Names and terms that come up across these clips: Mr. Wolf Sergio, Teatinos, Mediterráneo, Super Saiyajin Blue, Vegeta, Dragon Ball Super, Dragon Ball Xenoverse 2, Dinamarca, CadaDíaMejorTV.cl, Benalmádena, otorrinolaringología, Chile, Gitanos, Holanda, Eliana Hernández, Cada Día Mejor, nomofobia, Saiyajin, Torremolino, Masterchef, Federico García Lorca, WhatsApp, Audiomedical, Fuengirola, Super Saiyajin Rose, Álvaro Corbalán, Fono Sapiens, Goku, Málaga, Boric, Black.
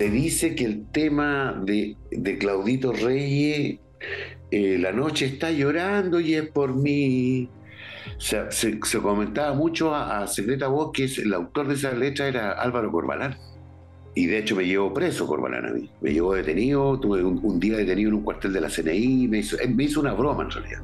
te dice que el tema de Claudito Reyes, la noche está llorando y es por mí. O sea, se comentaba mucho a Secreta Voz que el autor de esa letra era Álvaro Corbalán. Y de hecho me llevó preso Corbalán a mí. Me llevó detenido, tuve un día detenido en un cuartel de la CNI, me hizo una broma en realidad.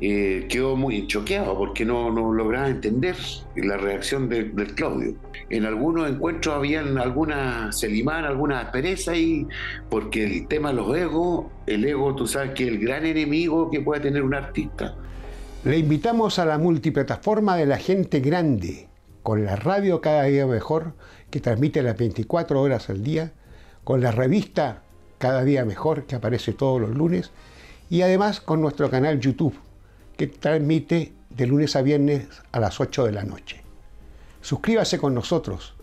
Quedó muy choqueado porque no lograba entender la reacción del Claudio. En algunos encuentros habían alguna aspereza ahí, porque el tema de los egos, el ego, tú sabes que es el gran enemigo que puede tener un artista. Le invitamos a la multiplataforma de la gente grande, con la radio Cada Día Mejor, que transmite las 24 horas al día, con la revista Cada Día Mejor, que aparece todos los lunes, y además con nuestro canal YouTube, que transmite de lunes a viernes a las 8 de la noche. Suscríbase con nosotros,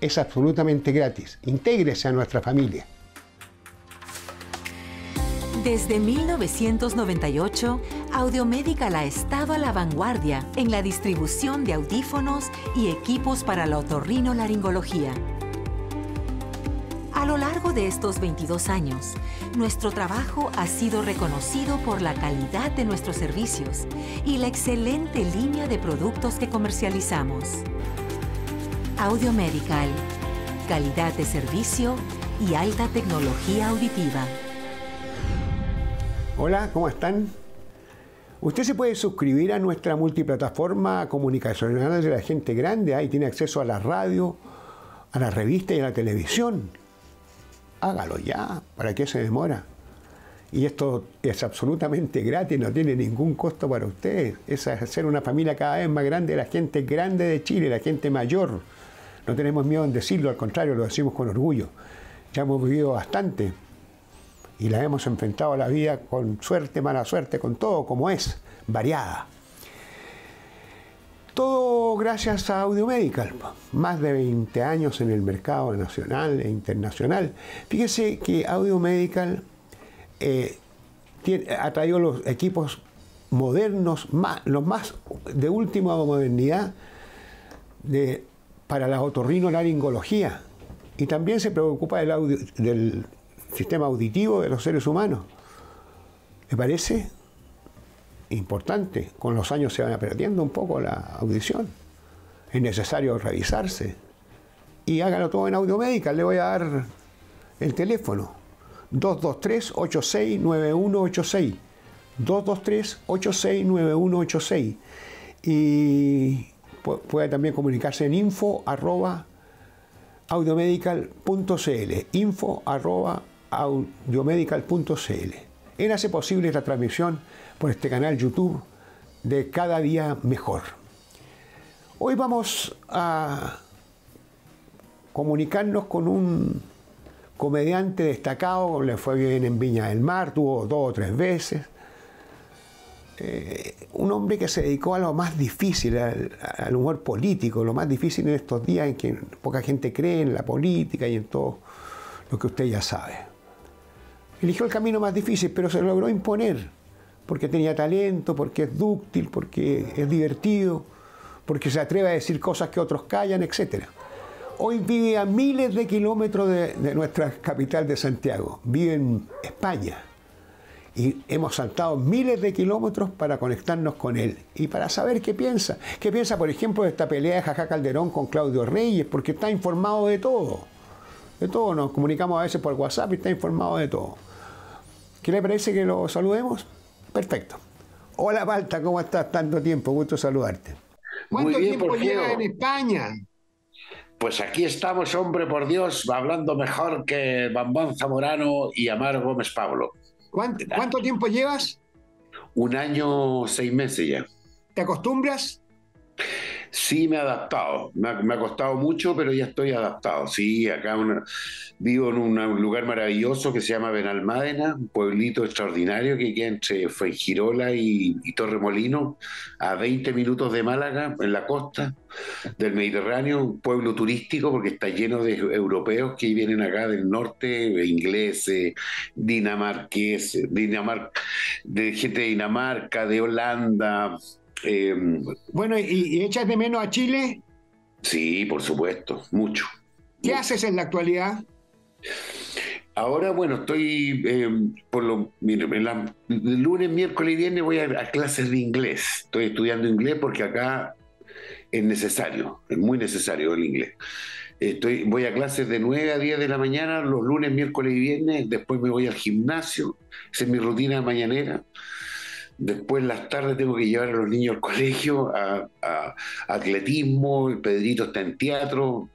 es absolutamente gratis. Intégrese a nuestra familia. Desde 1998, Audiomedical ha estado a la vanguardia en la distribución de audífonos y equipos para la otorrinolaringología. A lo largo de estos 22 años, nuestro trabajo ha sido reconocido por la calidad de nuestros servicios y la excelente línea de productos que comercializamos. Audiomedical, calidad de servicio y alta tecnología auditiva. Hola, ¿cómo están? Usted se puede suscribir a nuestra multiplataforma comunicacional de la gente grande. Ahí tiene acceso a la radio, a la revista y a la televisión. Hágalo ya, ¿para qué se demora? Y esto es absolutamente gratis, no tiene ningún costo para ustedes. Es hacer una familia cada vez más grande, la gente grande de Chile, la gente mayor. No tenemos miedo en decirlo, al contrario, lo decimos con orgullo. Ya hemos vivido bastante y la hemos enfrentado a la vida con suerte, mala suerte, con todo como es, variada. Todo gracias a Audiomedical, más de 20 años en el mercado nacional e internacional. Fíjese que Audiomedical ha traído los equipos modernos, los más de última modernidad para la otorrinolaringología. Y también se preocupa del sistema auditivo de los seres humanos. ¿Me parece? Importante, con los años se van perdiendo un poco la audición. Es necesario revisarse. Y háganlo todo en Audiomedical. Le voy a dar el teléfono. 223-869186. 223-869186. Y puede también comunicarse en info@audiomedical.cl. info@audiomedical.cl. Él hace posible esta transmisión por este canal YouTube de Cada Día Mejor. Hoy vamos a comunicarnos con un comediante destacado, le fue bien en Viña del Mar, tuvo 2 o 3 veces. Un hombre que se dedicó a lo más difícil, al humor político, lo más difícil en estos días en que poca gente cree en la política y en todo lo que usted ya sabe. Eligió el camino más difícil, pero se logró imponer, porque tenía talento, porque es dúctil, porque es divertido, porque se atreve a decir cosas que otros callan, etc. Hoy vive a miles de kilómetros de nuestra capital de Santiago, vive en España, y hemos saltado miles de kilómetros para conectarnos con él y para saber qué piensa. ¿Qué piensa, por ejemplo, de esta pelea de Jajá Calderón con Claudio Reyes? Porque está informado de todo. De todo, nos comunicamos a veces por WhatsApp y está informado de todo. ¿Qué le parece que lo saludemos? Perfecto. Hola, Palta, ¿cómo estás? Tanto tiempo, gusto saludarte. ¿Cuánto tiempo llevas en España? Pues aquí estamos, hombre, por Dios, hablando mejor que Bambán Zamorano y Amar Gómez Pablo. ¿Cuánto tiempo llevas? 1 año, 6 meses ya. ¿Te acostumbras? Sí, me he adaptado. Me ha costado mucho, pero ya estoy adaptado. Sí, acá vivo en un lugar maravilloso que se llama Benalmádena, un pueblito extraordinario que queda entre Fuengirola y Torremolino, a 20 minutos de Málaga, en la costa del Mediterráneo, un pueblo turístico porque está lleno de europeos que vienen acá del norte, ingleses, dinamarqueses, de gente de Dinamarca, de Holanda. Bueno, ¿y echas de menos a Chile? Sí, por supuesto, mucho. ¿Qué haces en la actualidad? Ahora, bueno, estoy el lunes, miércoles y viernes voy a clases de inglés. Estoy estudiando inglés porque acá es necesario, es muy necesario el inglés. Voy a clases de 9 a 10 de la mañana, los lunes, miércoles y viernes. Después me voy al gimnasio, esa es mi rutina mañanera. Después, las tardes, tengo que llevar a los niños al colegio, a atletismo. El Pedrito está en teatro.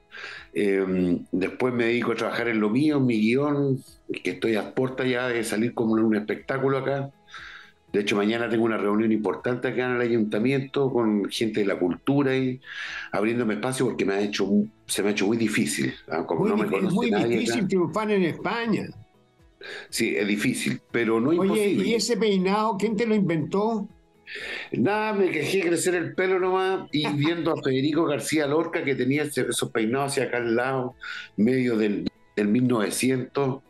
Después me dedico a trabajar en lo mío, en mi guión, que estoy a puertas ya de salir como en un espectáculo acá. De hecho, mañana tengo una reunión importante acá en el ayuntamiento con gente de la cultura y abriéndome espacio, porque se me ha hecho muy difícil. Como muy no me conoce es muy nadie difícil acá. Triunfar en España. Sí, es difícil, pero no imposible. Oye, ¿y ese peinado quién te lo inventó? Nada, me dejé crecer el pelo nomás, y viendo a Federico García Lorca, que tenía esos peinados hacia acá al lado, medio del 1900, ¿no?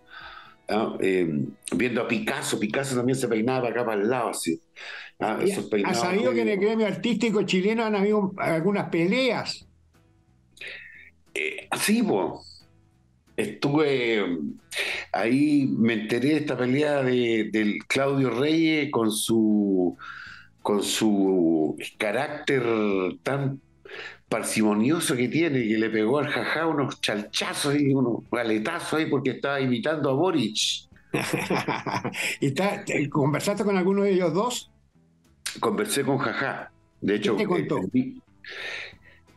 Viendo a Picasso también se peinaba para acá para el lado así, ¿no? ¿Has sabido que en el gremio artístico chileno han habido algunas peleas? Sí, pues. Estuve ahí, me enteré de esta pelea del Claudio Reyes con su carácter tan parsimonioso que tiene, que le pegó al Jajá unos chalchazos y unos galetazos ahí porque estaba imitando a Boric. ¿Conversaste con alguno de ellos dos? Conversé con Jajá. De hecho, ¿qué te contó?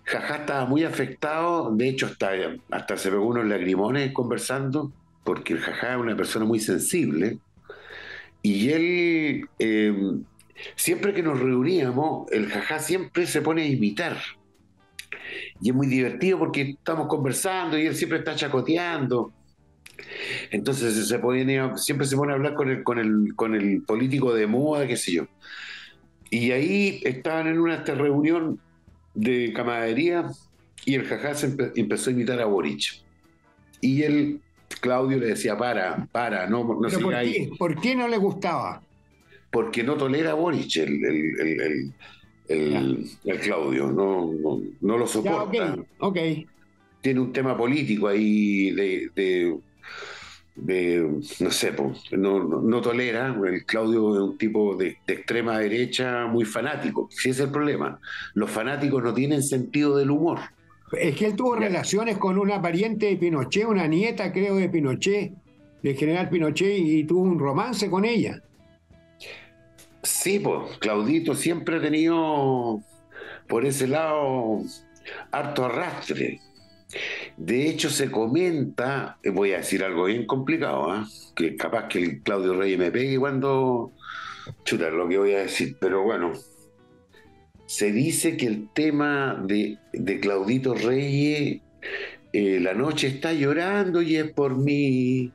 Jajá estaba muy afectado, de hecho hasta se pegó unos lagrimones conversando, porque el Jajá es una persona muy sensible, y él, siempre que nos reuníamos, el Jajá siempre se pone a imitar, y es muy divertido porque estamos conversando y él siempre está chacoteando. Entonces siempre se pone a hablar con el político de moda, qué sé yo. Y ahí estaban en una reunión de camaradería, y el Jajá empezó a imitar a Boric, y el Claudio le decía para, no siga ahí. ¿Por qué no le gustaba? Porque no tolera a Boric el Claudio, no lo soporta. Ya, okay. Tiene un tema político ahí de no sé, no tolera. El Claudio es un tipo de extrema derecha muy fanático. Sí, es el problema. Los fanáticos no tienen sentido del humor. Es que él tuvo relaciones con una pariente de Pinochet, una nieta, creo, de Pinochet, del general Pinochet, y tuvo un romance con ella. Sí, pues Claudito siempre ha tenido por ese lado harto arrastre. De hecho, se comenta, voy a decir algo bien complicado, ¿eh? Que capaz que el Claudio Reyes me pegue cuando... Chuta, lo que voy a decir, pero bueno. Se dice que el tema de Claudito Reyes, la noche está llorando y es por mí.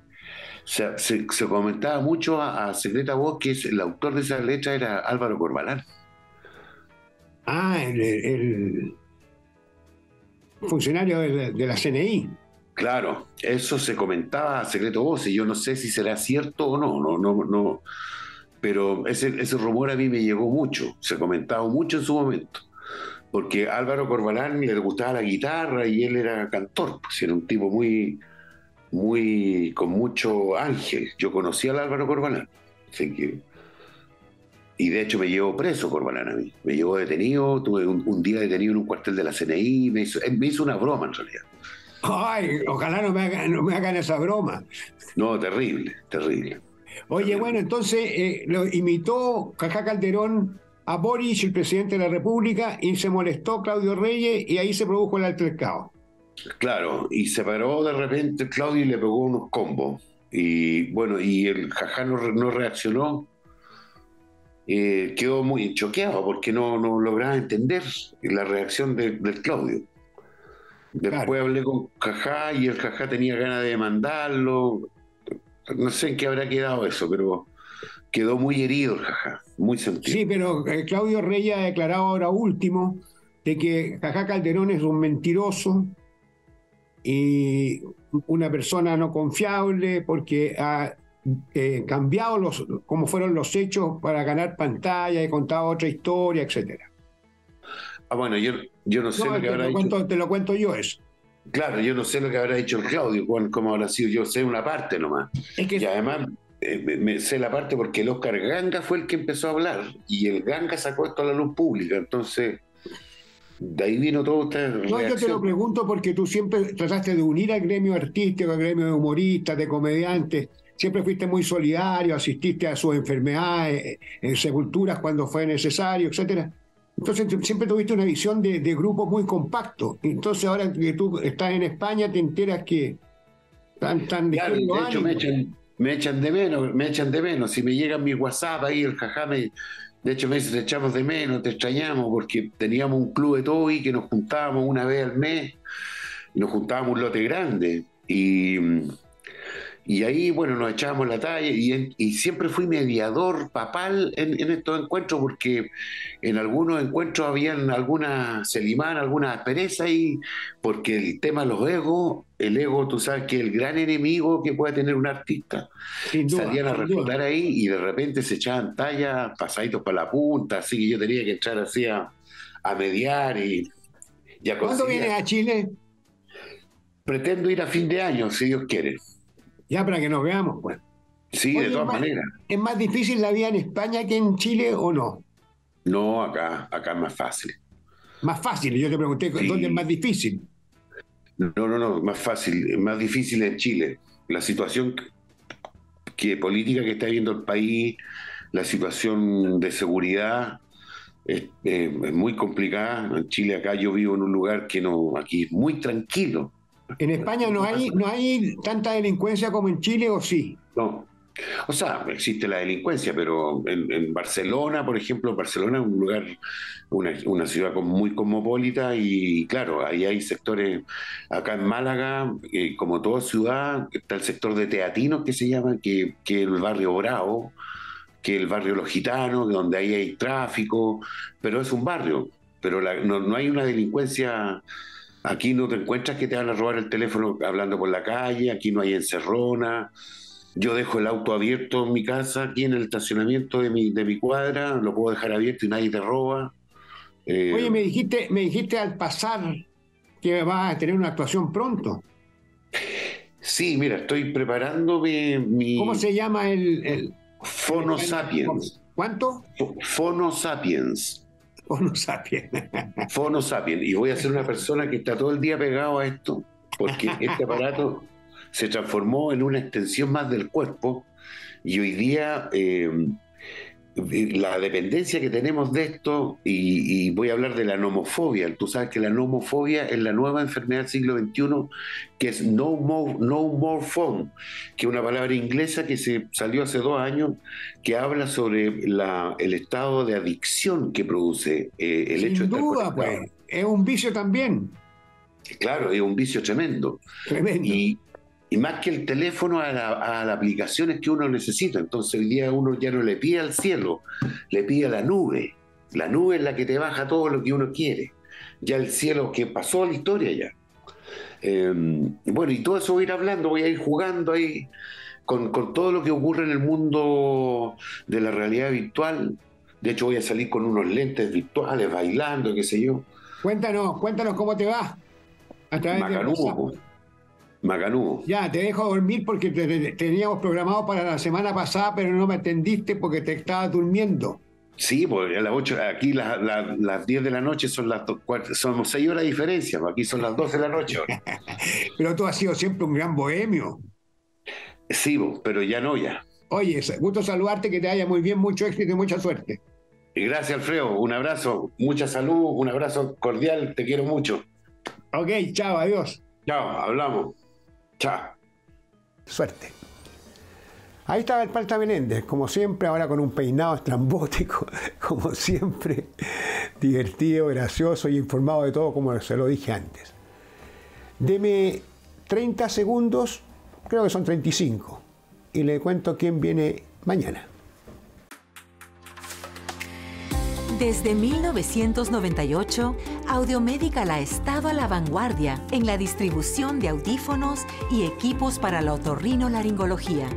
O sea, se comentaba mucho a Secreta Voz, que el autor de esa letra era Álvaro Corbalán. Ah, el funcionario de la CNI. Claro, eso se comentaba a Secreto Voz, y yo no sé si será cierto o no. Pero ese rumor a mí me llegó mucho, se comentaba mucho en su momento, porque a Álvaro Corbalán le gustaba la guitarra y él era cantor, pues era un tipo muy con mucho ángel. Yo conocí al Álvaro Corbalán, así que... Y de hecho me llevó preso Corbalán a mí. Me llevó detenido, tuve un día detenido en un cuartel de la CNI, me hizo una broma en realidad. Ay, ojalá no me hagan esa broma. No, terrible, terrible. Oye, terrible. Bueno, entonces lo imitó Jajá Calderón a Boric, el presidente de la República, y se molestó Claudio Reyes, y ahí se produjo el altercado. Claro, y se paró de repente Claudio y le pegó unos combos. Y bueno, y el Jajá no reaccionó. Quedó muy choqueado porque no lograba entender la reacción del Claudio. Después hablé con Jajá y el Jajá tenía ganas de demandarlo. No sé en qué habrá quedado eso, pero quedó muy herido el Jajá, muy sentido. Sí, pero Claudio Reyes ha declarado ahora último de que Jajá Calderón es un mentiroso y una persona no confiable, porque ha cambiado como fueron los hechos para ganar pantalla y contar otra historia, etcétera. Ah, bueno, yo no sé lo que habrá hecho. Te lo cuento yo eso. Claro, yo no sé lo que habrá hecho el Claudio, cómo habrá sido, yo sé una parte nomás. Es que... Y además me sé la parte porque el Oscar Ganga fue el que empezó a hablar y el Ganga sacó esto a la luz pública, entonces... De ahí vino toda esta reacción. No, yo te lo pregunto porque tú siempre trataste de unir al gremio artístico, al gremio de humoristas, de comediantes. Siempre fuiste muy solidario, asististe a sus enfermedades, en sepulturas cuando fue necesario, etcétera. Entonces siempre tuviste una visión de grupo muy compacto. Entonces ahora que tú estás en España te enteras que tan claro, de hecho me echan de menos. Si me llegan mi WhatsApp ahí, el Jajá me... De hecho, me dicen, te echamos de menos, te extrañamos, porque teníamos un club de toby que nos juntábamos una vez al mes, y nos juntábamos un lote grande, y ahí, bueno, nos echábamos la talla, y siempre fui mediador papal en estos encuentros, porque en algunos encuentros habían algunas asperezas, y porque el tema de los egos, el ego, tú sabes que es el gran enemigo que puede tener un artista. Sin duda, salían a respetar ahí y de repente se echaban tallas, pasaditos para la punta, así que yo tenía que echar así a mediar y a conseguir. ¿Cuándo vienes a Chile? Pretendo ir a fin de año, si Dios quiere. Ya, para que nos veamos, pues. Sí, oye, de todas maneras. ¿Es más difícil la vida en España que en Chile o no? No, acá es más fácil. Más fácil, yo te pregunté, sí. ¿Dónde es más difícil? No, más difícil en Chile. La situación política que está viviendo el país, la situación de seguridad es muy complicada. En Chile, acá yo vivo en un lugar que no, aquí es muy tranquilo. ¿En España no hay tanta delincuencia como en Chile o sí? No. O sea, existe la delincuencia, pero en Barcelona, por ejemplo, Barcelona es un lugar, una ciudad muy cosmopolita y claro, ahí hay sectores, acá en Málaga, como toda ciudad, está el sector de Teatinos que se llama, que el barrio Bravo, que el barrio Los Gitanos, donde ahí hay tráfico, pero es un barrio, pero no hay una delincuencia... Aquí no te encuentras que te van a robar el teléfono hablando por la calle, aquí no hay encerrona... Yo dejo el auto abierto en mi casa, aquí en el estacionamiento de mi cuadra, lo puedo dejar abierto y nadie te roba. Oye, me dijiste al pasar que vas a tener una actuación pronto. Sí, mira, estoy preparando mi... ¿Cómo se llama el Fono Sapiens? ¿Cuánto? Fono Sapiens. Fono Sapiens. Fono Sapiens. Y voy a ser una persona que está todo el día pegado a esto, porque este aparato... se transformó en una extensión más del cuerpo y hoy día la dependencia que tenemos de esto, y voy a hablar de la nomofobia. Tú sabes que la nomofobia es la nueva enfermedad del siglo XXI, que es no more phone, que es una palabra inglesa que se salió hace 2 años, que habla sobre el estado de adicción que produce el hecho de estar conectado. Sin duda, pues, es un vicio también. Claro, es un vicio tremendo. Tremendo. Y más que el teléfono a las aplicaciones que uno necesita. Entonces hoy día uno ya no le pide al cielo, le pide a la nube. La nube es la que te baja todo lo que uno quiere. Ya el cielo que pasó a la historia ya. Bueno, y todo eso voy a ir hablando, voy a ir jugando ahí con todo lo que ocurre en el mundo de la realidad virtual. De hecho voy a salir con unos lentes virtuales, bailando, qué sé yo. Cuéntanos cómo te va. Macanudo. Ya, te dejo dormir porque te teníamos programado para la semana pasada, pero no me atendiste porque te estabas durmiendo. Sí, porque a las 8, aquí las 10 de la noche son las 4, son 6 horas de diferencia, aquí son las 12 de la noche. Pero tú has sido siempre un gran bohemio. Sí, pero ya. Oye, gusto saludarte, que te vaya muy bien, mucho éxito y mucha suerte. Y gracias, Alfredo, un abrazo, mucha salud, un abrazo cordial, te quiero mucho. Ok, chao, adiós. Chao, hablamos. Chao. Suerte. Ahí estaba el Palta Meléndez, como siempre, ahora con un peinado estrambótico, como siempre, divertido, gracioso y informado de todo, como se lo dije antes. Deme 30 segundos, creo que son 35, y le cuento quién viene mañana. Desde 1998, Audiomedical ha estado a la vanguardia en la distribución de audífonos y equipos para la otorrinolaringología.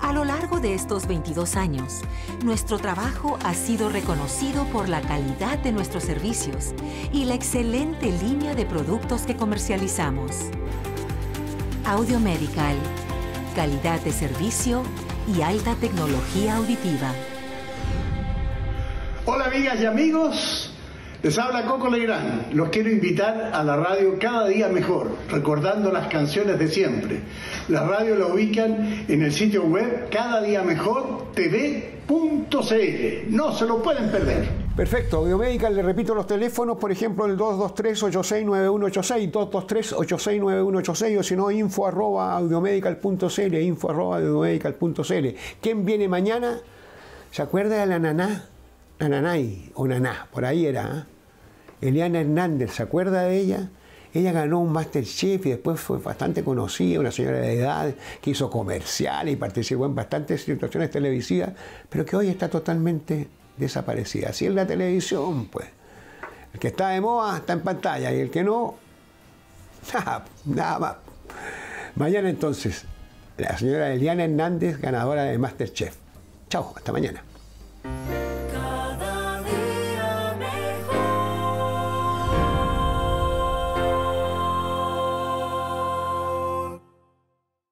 A lo largo largo de estos 22 años, nuestro trabajo ha sido reconocido por la calidad de nuestros servicios y la excelente línea de productos que comercializamos. Audiomedical, calidad de servicio y alta tecnología auditiva. Hola amigas y amigos, les habla Coco Legrán. Los quiero invitar a la radio Cada Día Mejor, recordando las canciones de siempre. La radio la ubican en el sitio web CadaDíaMejorTV.cl. No se lo pueden perder. Perfecto, Audiomedical, le repito los teléfonos, por ejemplo el 223-869186, 223-869186, o si no, info@audiomedical.cl, info@audiomedical.cl. ¿Quién viene mañana? ¿Se acuerda de la naná? Nanay o Naná, por ahí era, ¿eh? Eliana Hernández, ¿se acuerda de ella? Ella ganó un Masterchef y después fue bastante conocida, una señora de edad que hizo comerciales y participó en bastantes situaciones televisivas, pero que hoy está totalmente desaparecida. Así es la televisión, pues. El que está de moda está en pantalla y el que no, nada más. Mañana entonces, la señora Eliana Hernández, ganadora de Masterchef. Chao, hasta mañana.